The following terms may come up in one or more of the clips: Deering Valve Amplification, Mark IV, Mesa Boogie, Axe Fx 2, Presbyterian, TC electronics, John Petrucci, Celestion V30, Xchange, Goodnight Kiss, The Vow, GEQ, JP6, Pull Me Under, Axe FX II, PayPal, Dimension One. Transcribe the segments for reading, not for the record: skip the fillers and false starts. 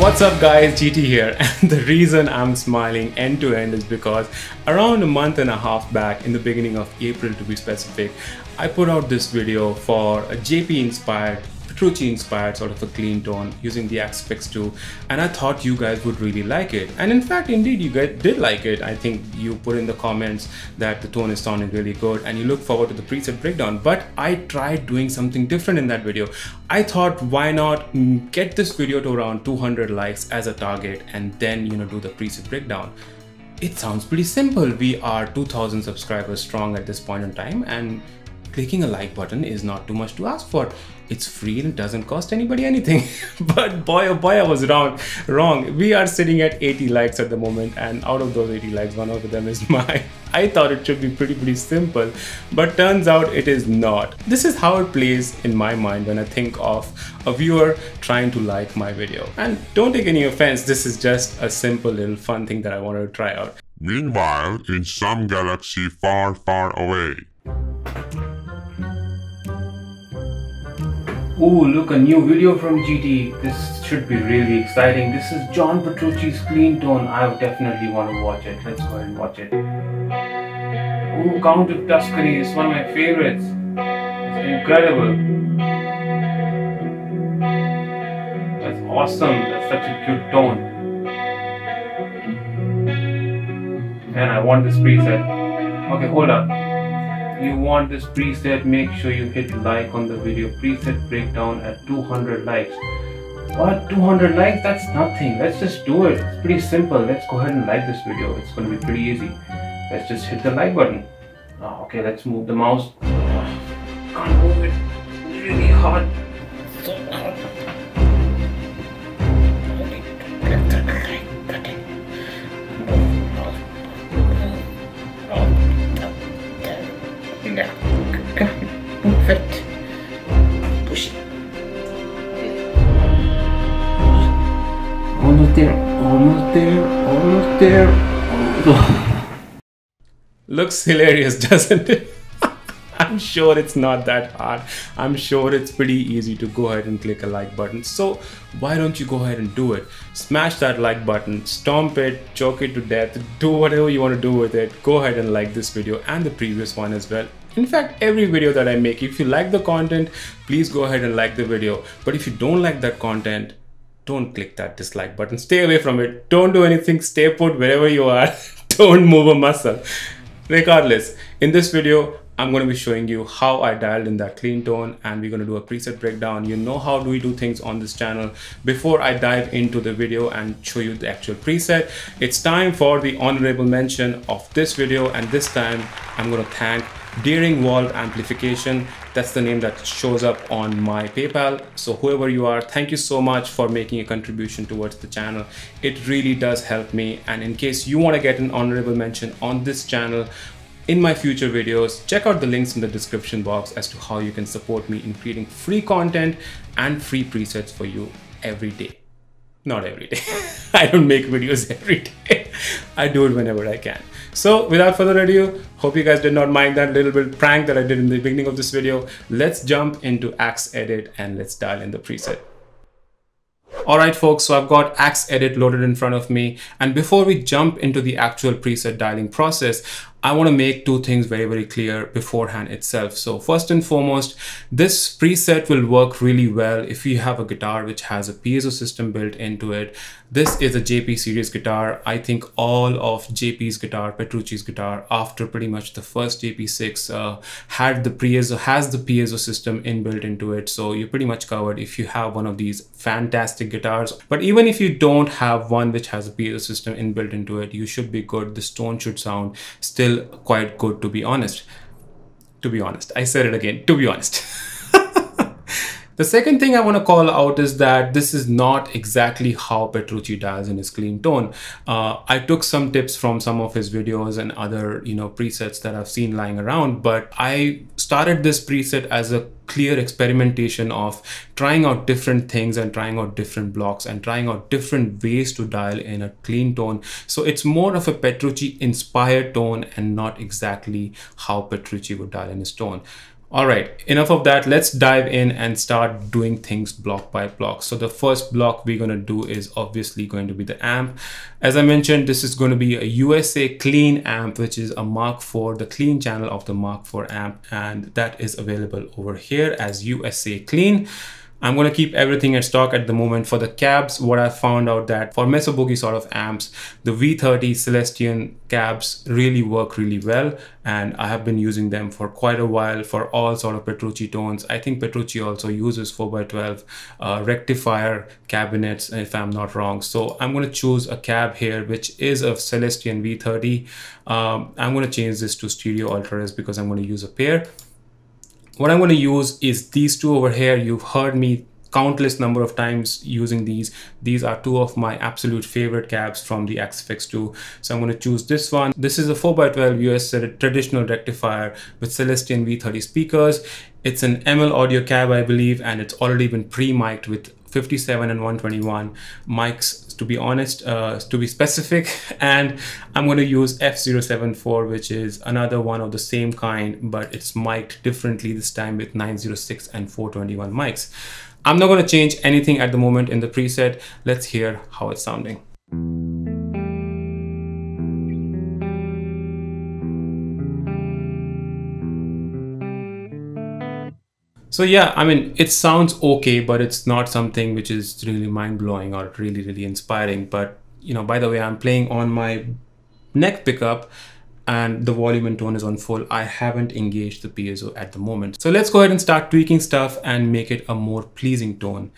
What's up guys, GT here, and the reason I'm smiling end to end is because around a month and a half back, in the beginning of April to be specific, I put out this video for a JP inspired, Petrucci inspired sort of a clean tone using the Axe FX II, and I thought you guys would really like it. And in fact, indeed, you guys did like it. I think you put in the comments that the tone is sounding really good and you look forward to the preset breakdown. But I tried doing something different in that video. I thought, why not get this video to around 200 likes as a target and then, you know, do the preset breakdown. It sounds pretty simple. We are 2000 subscribers strong at this point in time, and clicking a like button is not too much to ask for. It's free and it doesn't cost anybody anything. But boy oh boy, I was wrong. We are sitting at 80 likes at the moment, and out of those 80 likes, one of them is mine. I thought it should be pretty simple, but turns out it is not. This is how it plays in my mind when I think of a viewer trying to like my video. And don't take any offense, this is just a simple little fun thing that I wanted to try out. Meanwhile, in some galaxy far, far away. Ooh, look, a new video from GT. This should be really exciting. This is John Petrucci's clean tone. I definitely want to watch it. Let's go and watch it. Ooh, Count of Tuscany is one of my favorites. It's incredible. That's awesome. That's such a cute tone. And I want this preset. Okay, hold up. You want this preset, make sure you hit like on the video. Preset breakdown at 200 likes. What? 200 likes? That's nothing. Let's just do it. It's pretty simple. Let's go ahead and like this video. It's going to be pretty easy. Let's just hit the like button. Oh, okay, let's move the mouse. Can't move it. It's really hard. So hard. Perfect. Push it. Almost there, almost there, almost there. Looks hilarious, doesn't it? I'm sure it's not that hard. I'm sure it's pretty easy to go ahead and click a like button. So why don't you go ahead and do it? Smash that like button, stomp it, choke it to death, do whatever you want to do with it. Go ahead and like this video and the previous one as well. In fact, every video that I make, if you like the content, please go ahead and like the video. But if you don't like that content, don't click that dislike button. Stay away from it. Don't do anything. Stay put wherever you are. Don't move a muscle. Regardless, in this video, I'm going to be showing you how I dialed in that clean tone, and we're going to do a preset breakdown. You know how do we do things on this channel. Before I dive into the video and show you the actual preset, it's time for the honorable mention of this video, and this time I'm going to thank Deering Valve Amplification. That's the name that shows up on my PayPal. So whoever you are, thank you so much for making a contribution towards the channel. It really does help me. And in case you want to get an honorable mention on this channel in my future videos, check out the links in the description box as to how you can support me in creating free content and free presets for you every day. Not every day. I don't make videos every day. I do it whenever I can. So without further ado, hope you guys did not mind that little bit prank that I did in the beginning of this video. Let's jump into Axe Edit and let's dial in the preset. Alright folks, so I've got Axe Edit loaded in front of me, and before we jump into the actual preset dialing process, I want to make two things very clear beforehand itself. So first and foremost, this preset will work really well if you have a guitar which has a piezo system built into it. This is a JP series guitar. I think all of JP's guitar, Petrucci's guitar, after pretty much the first JP6 has the piezo system inbuilt into it. So you're pretty much covered if you have one of these fantastic guitars. But even if you don't have one which has a piezo system inbuilt into it, you should be good. This tone should sound still quite good, to be honest. I said it again, to be honest. The second thing I want to call out is that this is not exactly how Petrucci dials in his clean tone. I took some tips from some of his videos and other, you know, presets that I've seen lying around, but I started this preset as a clear experimentation of trying out different things and trying out different blocks and trying out different ways to dial in a clean tone. So it's more of a Petrucci inspired tone and not exactly how Petrucci would dial in his tone. All right, enough of that. Let's dive in and start doing things block by block. So the first block we're going to do is obviously going to be the amp. As I mentioned, this is going to be a USA clean amp, which is a Mark IV, the clean channel of the Mark IV amp. And that is available over here as USA clean. I'm going to keep everything in stock at the moment. For the cabs, what I found out that for Mesa Boogie sort of amps, the V30 Celestion cabs really work really well. And I have been using them for quite a while for all sort of Petrucci tones. I think Petrucci also uses 4x12 rectifier cabinets, if I'm not wrong. So I'm going to choose a cab here, which is a Celestion V30. I'm going to change this to stereo alternators because I'm going to use a pair. What I'm going to use is these two over here. You've heard me countless number of times using these. These are two of my absolute favorite cabs from the Axe FX II. So I'm going to choose this one. This is a 4x12 US traditional rectifier with Celestion V30 speakers. It's an ML audio cab, I believe, and it's already been pre-mic'd with 57 and 121 mics, to be honest, to be specific. And I'm going to use F074, which is another one of the same kind, but it's mic'd differently this time with 906 and 421 mics. I'm not going to change anything at the moment in the preset. Let's hear how it's sounding. So yeah, I mean, it sounds okay, but it's not something which is really mind-blowing or really, really inspiring. But, you know, by the way, I'm playing on my neck pickup and the volume and tone is on full. I haven't engaged the piezo at the moment. So let's go ahead and start tweaking stuff and make it a more pleasing tone.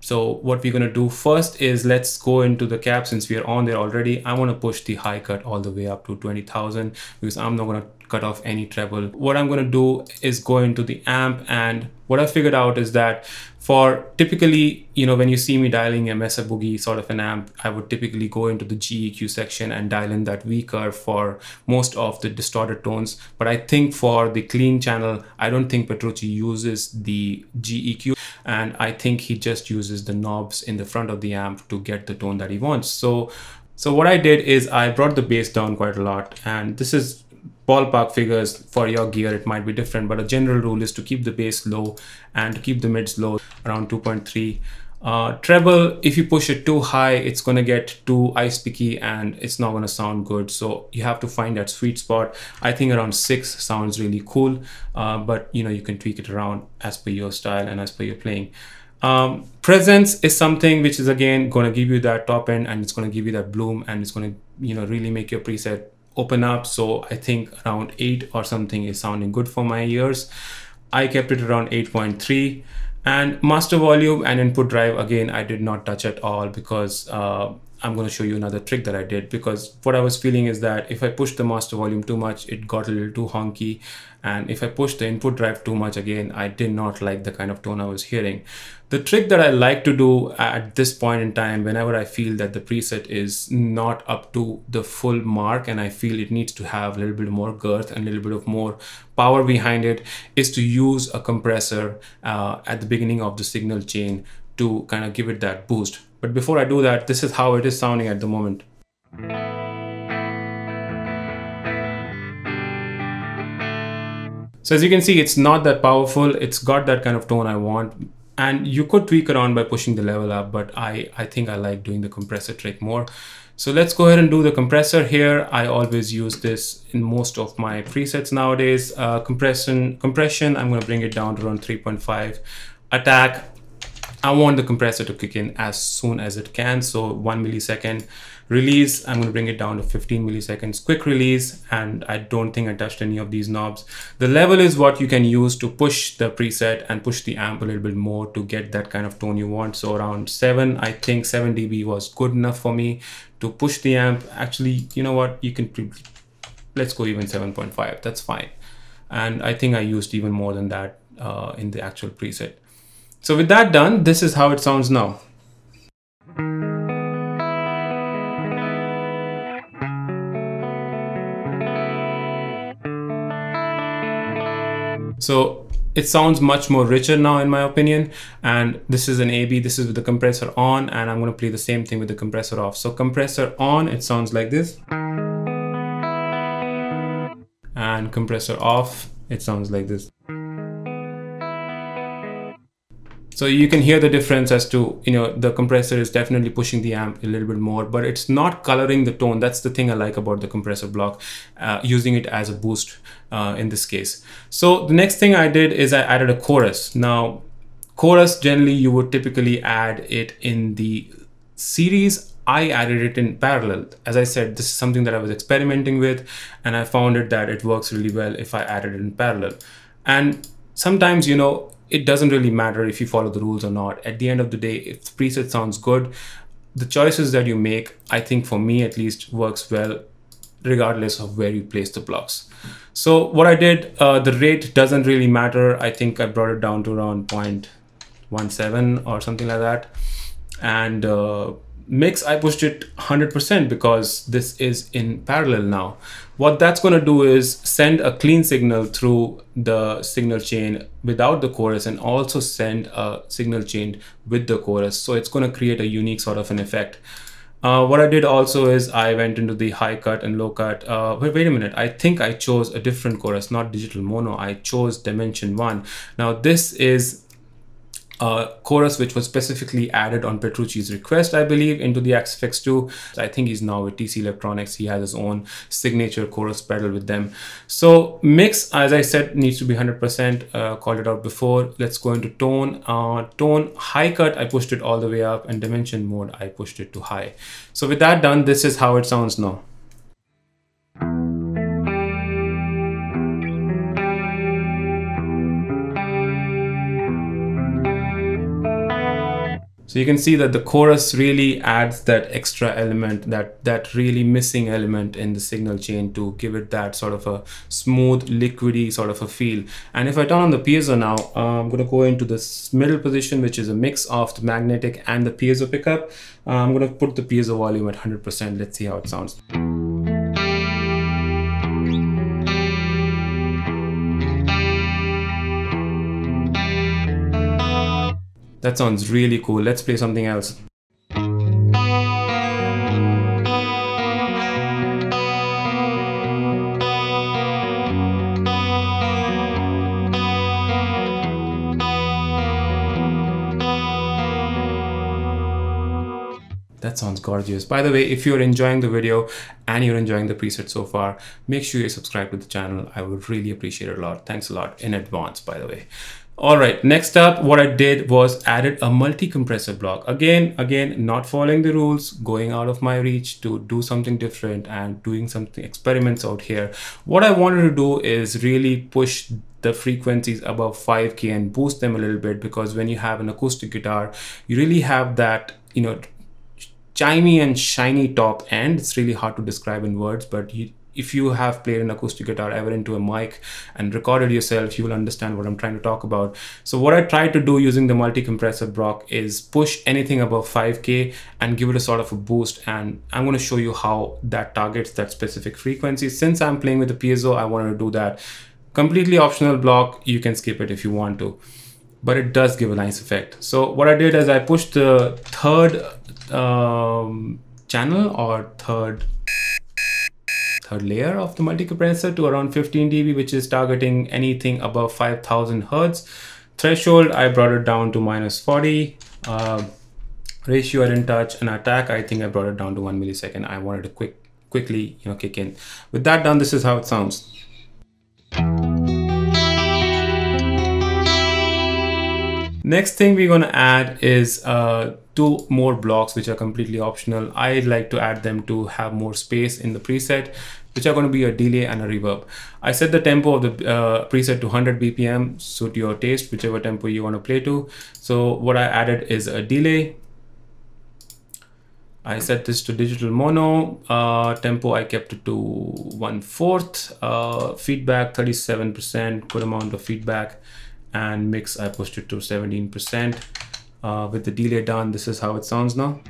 So what we're going to do first is let's go into the cab since we are on there already. I want to push the high cut all the way up to 20,000 because I'm not going to cut off any treble. What I'm going to do is go into the amp, and what I figured out is that for typically, you know, when you see me dialing a Mesa Boogie sort of an amp, I would typically go into the GEQ section and dial in that V curve for most of the distorted tones. But I think for the clean channel, I don't think Petrucci uses the GEQ, and I think he just uses the knobs in the front of the amp to get the tone that he wants. So what I did is I brought the bass down quite a lot, and this is ballpark figures. For your gear it might be different, but a general rule is to keep the bass low and to keep the mids low, around 2.3. Treble, if you push it too high, it's going to get too ice-picky and it's not going to sound good. So you have to find that sweet spot. I think around 6 sounds really cool, but you know, you can tweak it around as per your style and as per your playing. Presence is something which is again going to give you that top end, and it's going to give you that bloom, and it's going to, you know, really make your preset open up. So I think around 8 or something is sounding good for my ears. I kept it around 8.3, and master volume and input drive, again, I did not touch at all because I'm going to show you another trick that I did, because what I was feeling is that if I pushed the master volume too much, it got a little too honky. And if I pushed the input drive too much, again, I did not like the kind of tone I was hearing. The trick that I like to do at this point in time, whenever I feel that the preset is not up to the full mark and I feel it needs to have a little bit more girth and a little bit of more power behind it, is to use a compressor at the beginning of the signal chain to kind of give it that boost. But before I do that, this is how it is sounding at the moment. So as you can see, it's not that powerful. It's got that kind of tone I want. And you could tweak around by pushing the level up, but I think I like doing the compressor trick more. So let's go ahead and do the compressor here. I always use this in most of my presets nowadays. Compression, I'm going to bring it down to around 3.5. Attack, I want the compressor to kick in as soon as it can, so 1 millisecond. Release, I'm going to bring it down to 15 milliseconds. Quick release, and I don't think I touched any of these knobs. The level is what you can use to push the preset and push the amp a little bit more to get that kind of tone you want. So around 7, I think 7 dB was good enough for me to push the amp. Actually, you know what, you can, let's go even 7.5, that's fine. And I think I used even more than that in the actual preset. So with that done, this is how it sounds now. So it sounds much more richer now in my opinion. And this is an AB, this is with the compressor on, and I'm going to play the same thing with the compressor off. So compressor on, it sounds like this. And compressor off, it sounds like this. So you can hear the difference as to, you know, the compressor is definitely pushing the amp a little bit more, but it's not coloring the tone. That's the thing I like about the compressor block, using it as a boost in this case. So the next thing I did is I added a chorus. Now, chorus, generally you would typically add it in the series. I added it in parallel. As I said, this is something that I was experimenting with, and I found it that it works really well if I added it in parallel. And sometimes, you know, it doesn't really matter if you follow the rules or not. At the end of the day, if the preset sounds good, the choices that you make, I think for me at least, works well regardless of where you place the blocks. So what I did, the rate doesn't really matter. I think I brought it down to around 0.17 or something like that. And mix, I pushed it 100% because this is in parallel now. What that's going to do is send a clean signal through the signal chain without the chorus, and also send a signal chain with the chorus. So it's going to create a unique sort of an effect. What I did also is I went into the high cut and low cut. Wait a minute, I think I chose a different chorus, not digital mono. I chose Dimension One. Now this is a chorus which was specifically added on Petrucci's request, I believe, into the Axe FX II. I think he's now with TC Electronics. He has his own signature chorus pedal with them. So mix, as I said, needs to be 100%. Called it out before. Let's go into tone. Tone, high cut, I pushed it all the way up, and dimension mode, I pushed it to high. So with that done, this is how it sounds now. So you can see that the chorus really adds that extra element, that really missing element in the signal chain to give it that sort of a smooth, liquidy sort of a feel. And if I turn on the piezo now, I'm going to go into this middle position, which is a mix of the magnetic and the piezo pickup. I'm going to put the piezo volume at 100%. Let's see how it sounds. That sounds really cool. Let's play something else. That sounds gorgeous. By the way, if you're enjoying the video and you're enjoying the preset so far, make sure you subscribe to the channel. I would really appreciate it a lot. Thanks a lot in advance, by the way. All right, next up, what I did was added a multi-compressor block. Again, not following the rules, going out of my reach to do something different and doing something experiments out here. What I wanted to do is really push the frequencies above 5K and boost them a little bit, because when you have an acoustic guitar, you really have that, you know, chimey and shiny top end. It's really hard to describe in words, but if you have played an acoustic guitar ever into a mic and recorded yourself, you will understand what I'm trying to talk about. So what I tried to do using the multi-compressor block is push anything above 5K and give it a sort of a boost. And I'm going to show you how that targets that specific frequency. Since I'm playing with the piezo, I wanted to do that. Completely optional block. You can skip it if you want to, but it does give a nice effect. So what I did is I pushed the third channel or third layer of the multi-compressor to around 15 dB, which is targeting anything above 5,000 Hertz. Threshold, I brought it down to -40. Ratio, I didn't touch. And attack, I think I brought it down to 1 millisecond. I wanted to quickly, you know, kick in. With that done, this is how it sounds. Next thing we're going to add is two more blocks, which are completely optional. I like to add them to have more space in the preset, which are going to be a delay and a reverb. I set the tempo of the preset to 100 BPM, suit your taste, whichever tempo you want to play to. So what I added is a delay. I set this to digital mono. Tempo, I kept it to 1/4. Feedback, 37%, good amount of feedback. And mix, I pushed it to 17%. With the delay done, this is how it sounds now.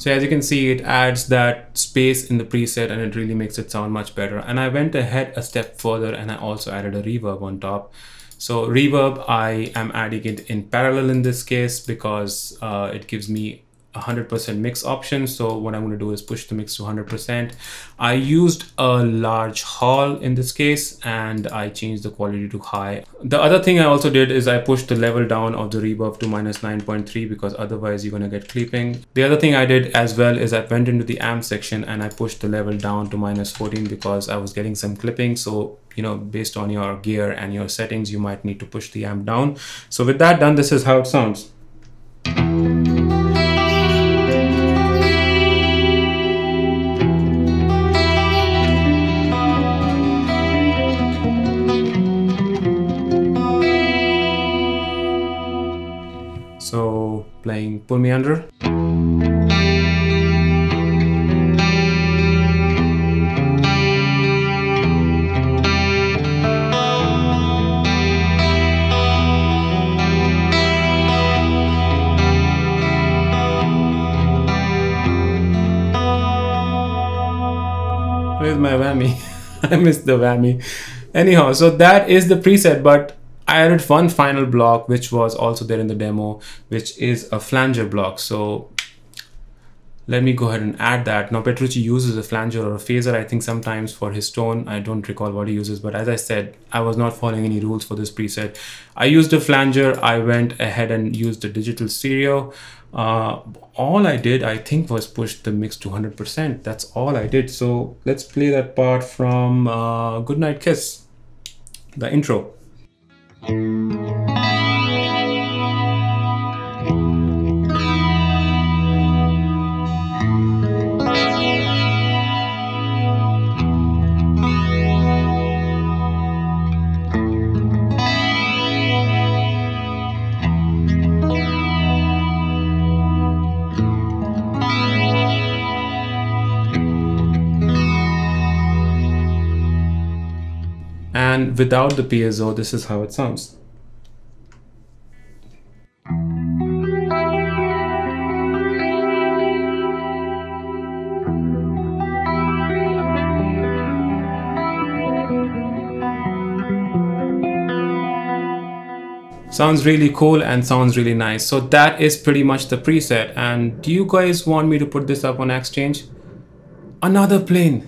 So as you can see, it adds that space in the preset and it really makes it sound much better. And I went ahead a step further and I also added a reverb on top. So reverb, I am adding it in parallel in this case because it gives me 100% mix option. So what I'm going to do is push the mix to 100%. I used a large hall in this case and I changed the quality to high. The other thing I also did is I pushed the level down of the reverb to -9.3 because otherwise you're going to get clipping. The other thing I did as well is I went into the amp section and I pushed the level down to -14 because I was getting some clipping. So you know, based on your gear and your settings, you might need to push the amp down. So with that done, this is how it sounds. So playing Pull Me Under. Where's my whammy? I missed the whammy. Anyhow, so that is the preset, but I added one final block which was also there in the demo, which is a flanger block. So let me go ahead and add that. Now Petrucci uses a flanger or a phaser, I think, sometimes for his tone. I don't recall what he uses, but as I said, I was not following any rules for this preset. I used a flanger. I went ahead and used the digital stereo. All I did, I think, was push the mix to 100%. That's all I did. So let's play that part from Goodnight Kiss, the intro. And without the piezo, this is how it sounds. Sounds really cool and sounds really nice. So that is pretty much the preset. And do you guys want me to put this up on Xchange? Another plane.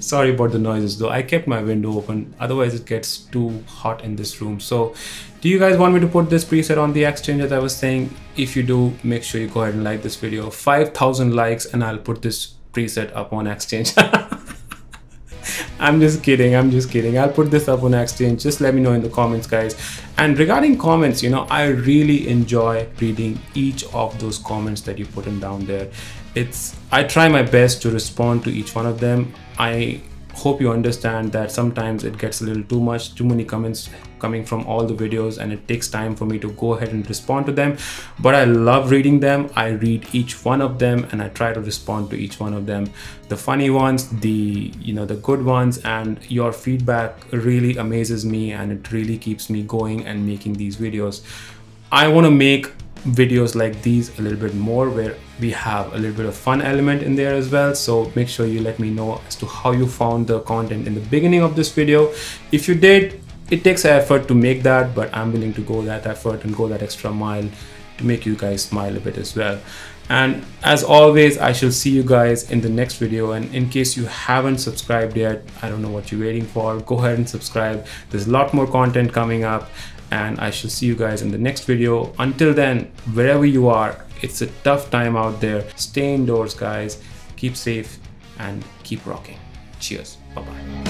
Sorry about the noises though, I kept my window open, otherwise it gets too hot in this room. So do you guys want me to put this preset on the Xchange, as I was saying? If you do, make sure you go ahead and like this video. 5,000 likes and I'll put this preset up on Xchange. I'm just kidding, I'm just kidding. I'll put this up on Xchange. Just let me know in the comments, guys. And regarding comments, you know, I really enjoy reading each of those comments that you put in down there. I try my best to respond to each one of them. I hope you understand that sometimes it gets a little too much, too many comments coming from all the videos, and it takes time for me to go ahead and respond to them. But I love reading them. I read each one of them and I try to respond to each one of them. The funny ones, the, you know, the good ones, and your feedback really amazes me and it really keeps me going and making these videos. I want to make videos like these a little bit more, where we have a little bit of fun element in there as well. So make sure you let me know as to how you found the content in the beginning of this video. If you did, it takes effort to make that, but I'm willing to go that effort and go that extra mile to make you guys smile a bit as well. And as always, I shall see you guys in the next video. And in case you haven't subscribed yet, I don't know what you're waiting for. Go ahead and subscribe. There's a lot more content coming up. And I shall see you guys in the next video. Until then, wherever you are, it's a tough time out there. Stay indoors, guys. Keep safe and keep rocking. Cheers. Bye-bye.